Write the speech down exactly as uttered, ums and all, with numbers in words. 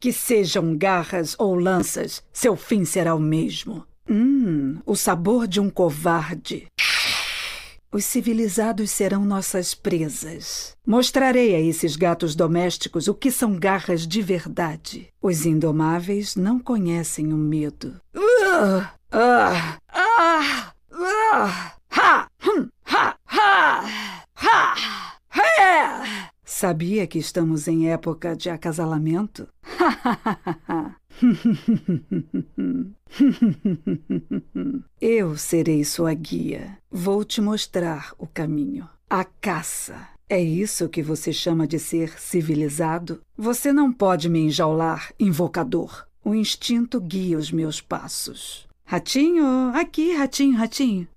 Que sejam garras ou lanças, seu fim será o mesmo. Hum, o sabor de um covarde. Os civilizados serão nossas presas. Mostrarei a esses gatos domésticos o que são garras de verdade. Os indomáveis não conhecem o medo. Uh, ah, ah, ah, ha, hum, ha, ha, ha, ha. Sabia que estamos em época de acasalamento? Eu serei sua guia. Vou te mostrar o caminho. A caça. É isso que você chama de ser civilizado? Você não pode me enjaular, invocador. O instinto guia os meus passos. Ratinho, aqui, ratinho, ratinho.